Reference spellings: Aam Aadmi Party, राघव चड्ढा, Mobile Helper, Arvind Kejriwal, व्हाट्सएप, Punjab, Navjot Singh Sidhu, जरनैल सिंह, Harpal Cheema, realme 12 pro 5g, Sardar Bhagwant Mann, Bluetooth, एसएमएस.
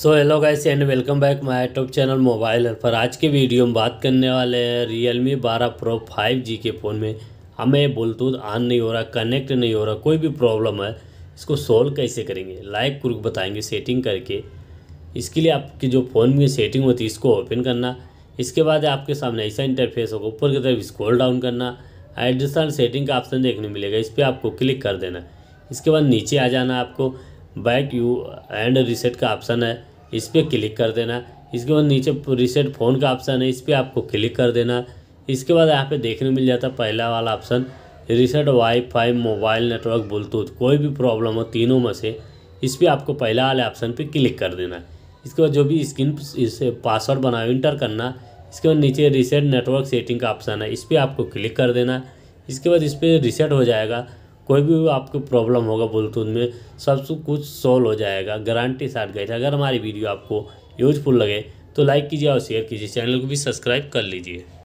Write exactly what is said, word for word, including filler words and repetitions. So hello guys and welcome back my YouTube channel mobile help. पर आज के video में बात करने वाले हैं Realme twelve pro five G के फ़ोन में हमें ब्लूटूथ ऑन नहीं हो रहा, कनेक्ट नहीं हो रहा, कोई भी प्रॉब्लम है। इसको सोल्व कैसे करेंगे, लाइक क्रुक बताएंगे सेटिंग करके। इसके लिए आपके जो फ़ोन में सेटिंग होती है इसको ओपन करना। इसके बाद आपके सामने ऐसा इंटरफेस होगा, ऊपर की तरफ स्क्रॉल डाउन करना, एडिशनल सेटिंग का ऑप्शन देखने मिलेगा, इस पर आपको क्लिक कर देना। इसके बाद नीचे आ जाना, आपको बैक यू एंड रीसेट का ऑप्शन है, इस पर क्लिक कर देना। इसके बाद नीचे रीसेट फ़ोन का ऑप्शन है, इस पर आपको क्लिक कर देना। इसके बाद यहाँ पे देखने मिल जाता है पहला वाला option, reset wifi mobile network Bluetooth, कोई भी प्रॉब्लम हो तीनों में से, इस पर आपको पहला वाले ऑप्शन पे क्लिक कर देना। इसके बाद जो भी स्क्रीन इसे पासवर्ड बनाओ इंटर करना। इसके बाद नीचे रीसेट नेटवर्क सेटिंग का ऑप्शन है, इस पर आपको क्लिक कर देना। इसके बाद इस पर रीसेट हो जाएगा, कोई भी आपको प्रॉब्लम होगा ब्लूटूथ में सब कुछ सॉल्व हो जाएगा, गारंटी साथ गए। अगर हमारी वीडियो आपको यूजफुल लगे तो लाइक कीजिए और शेयर कीजिए, चैनल को भी सब्सक्राइब कर लीजिए।